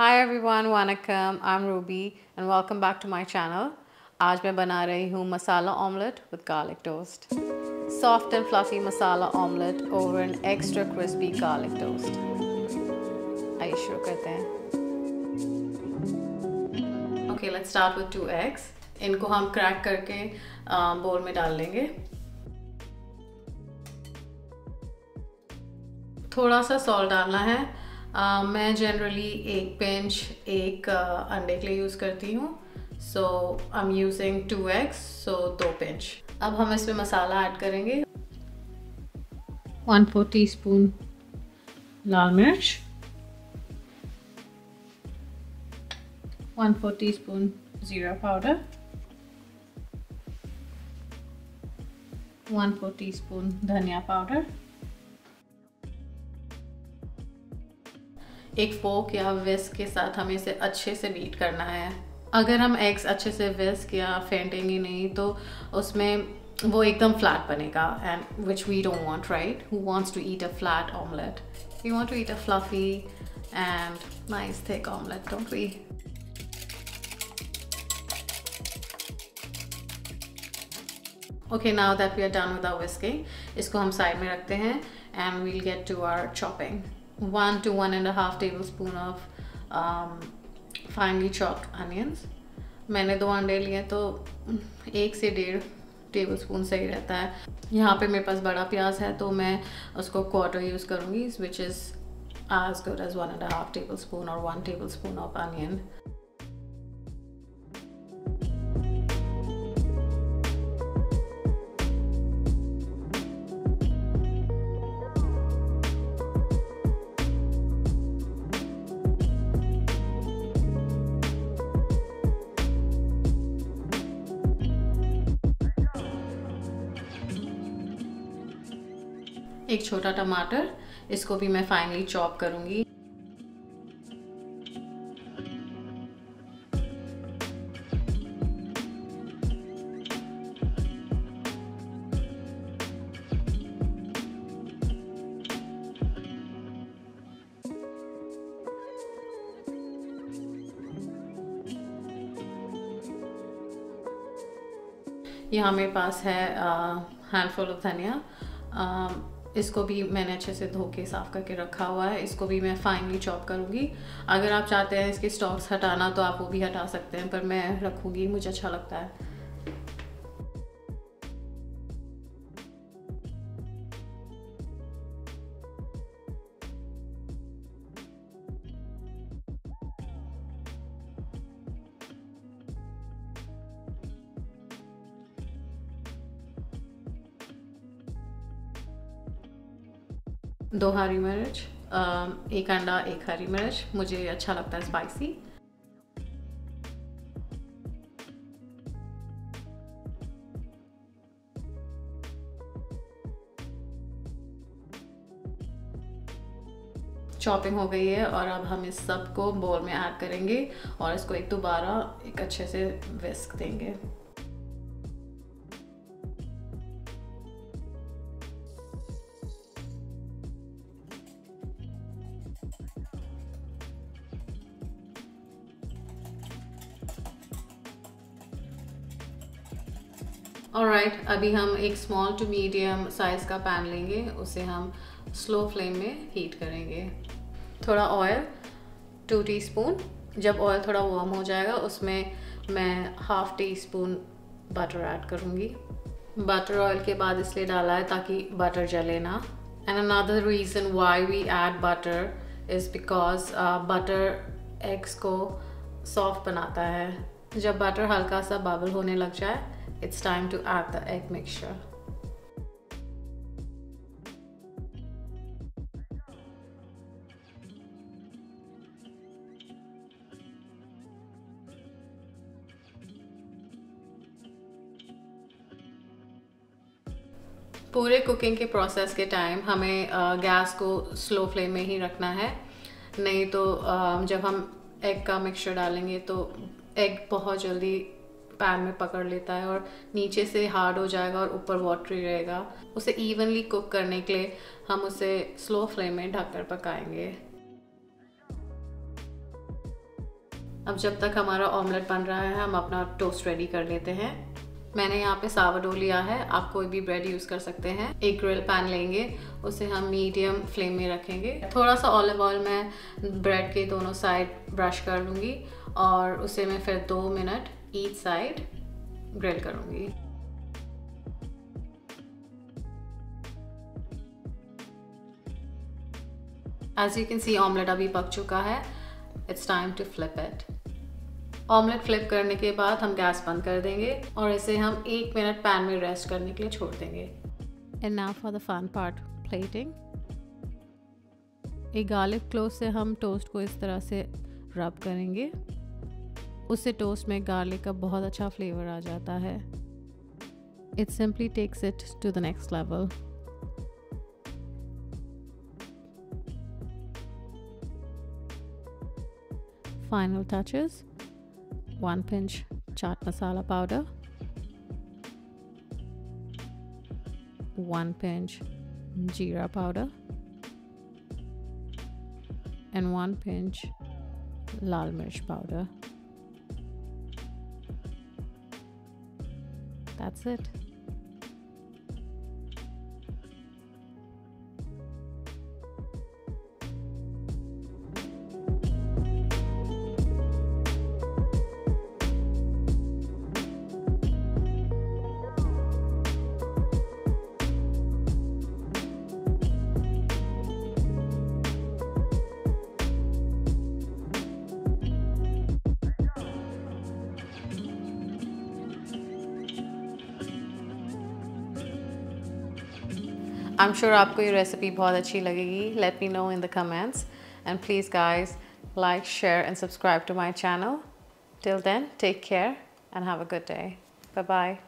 हाय everyone, वालेकुम। I am Ruby and welcome back to my channel. आज मैं बना रही हूँ masala omelette with garlic toast. Soft and fluffy masala omelette over an extra crispy garlic toast. आइए शुरू करते हैं। Okay, let's start with 2 eggs. इनको हम क्रैक करके बोल में डाल लेंगे। थोड़ा सा सॉल्ट डालना है। मैं जनरली 1 पिंच एक अंडे के लिए यूज़ करती हूँ। So I am using 2 eggs, so 2 pinch. अब हम इसमें मसाला ऐड करेंगे। 1/4 टीस्पून लाल मिर्च, 1/4 टीस्पून जीरा पाउडर, 1/4 टीस्पून धनिया पाउडर। एक फोक या विस्क के साथ हमें इसे अच्छे से बीट करना है। अगर हम एग्स अच्छे से विस्क या फेंटेंगे नहीं तो उसमें वो एकदम फ्लैट बनेगा, and which we don't want, right? Who wants to eat a flat omelette? We want to eat a fluffy and nice thick omelette, don't we? Okay, now that we are done with our whisking, इसको हम side में रखते हैं and we'll get to our chopping. 1 to 1.5 tablespoon of finely chopped onions। मैंने 2 अंडे लिए तो 1 से 1.5 टेबलस्पून सही रहता है। यहाँ पे मेरे पास बड़ा प्याज है तो मैं उसको क्वार्टर यूज़ करूँगी, which is as good as 1.5 tablespoon और 1 tablespoon ऑफ अनियन। एक छोटा टमाटर, इसको भी मैं फाइनली चॉप करूंगी। यहाँ मेरे पास है हैंडफुल ऑफ धनिया। इसको भी मैंने अच्छे से धो के साफ़ करके रखा हुआ है। इसको भी मैं फाइनली चॉप करूँगी। अगर आप चाहते हैं इसके स्टॉक्स हटाना तो आप वो भी हटा सकते हैं, पर मैं रखूँगी, मुझे अच्छा लगता है। दो हरी मिर्च, 1 अंडा, 1 हरी मिर्च। मुझे अच्छा लगता है स्पाइसी। चॉपिंग हो गई है और अब हम इस सब को बोल में ऐड करेंगे और इसको एक दोबारा एक अच्छे से विस्क देंगे। ऑलराइट, अभी हम एक स्मॉल टू मीडियम साइज़ का पैन लेंगे, उसे हम स्लो फ्लेम में हीट करेंगे। थोड़ा ऑयल, 2 टीस्पून। जब ऑयल थोड़ा वार्म हो जाएगा उसमें मैं 1/2 टीस्पून बटर ऐड करूँगी। बटर ऑयल के बाद इसलिए डाला है ताकि बटर जले ना। And another reason why we add butter is because butter eggs को सॉफ्ट बनाता है। जब बटर हल्का सा बबल होने लग जाए, it's time to add the egg mixture. पूरे कुकिंग के प्रोसेस के टाइम हमें गैस को स्लो फ्लेम में ही रखना है, नहीं तो जब हम एग का मिक्सचर डालेंगे तो एग बहुत जल्दी पैन में पकड़ लेता है और नीचे से हार्ड हो जाएगा और ऊपर वाटरी रहेगा। उसे इवनली कुक करने के लिए हम उसे स्लो फ्लेम में ढककर पकाएंगे। अब जब तक हमारा ऑमलेट बन रहा है हम अपना टोस्ट रेडी कर लेते हैं। मैंने यहाँ पे सावरडो लिया है, आप कोई भी ब्रेड यूज़ कर सकते हैं। एक ग्रिल पैन लेंगे, उसे हम मीडियम फ्लेम में रखेंगे। थोड़ा सा ऑलिव ऑयल मैं ब्रेड के दोनों साइड ब्रश कर लूँगी और उसे मैं फिर 2 मिनट ईच साइड ग्रिल करूँगी। As you can see omelette अभी पक चुका है। It's time to flip it. Omelette flip करने के बाद हम गैस बंद कर देंगे और इसे हम 1 मिनट पैन में रेस्ट करने के लिए छोड़ देंगे। And now for the fun part, plating. एक गार्लिक क्लोव से हम टोस्ट को इस तरह से रब करेंगे, उससे टोस्ट में गार्लिक का बहुत अच्छा फ्लेवर आ जाता है। It simply takes it to the next level. Final touches, 1 pinch chaat masala powder, 1 pinch jeera powder, and 1 pinch lal mirch powder. That's it. I'm sure आपको ये रेसिपी बहुत अच्छी लगेगी। Let me know in the comments and please guys like, share and subscribe to my channel. Till then, take care and have a good day. Bye bye.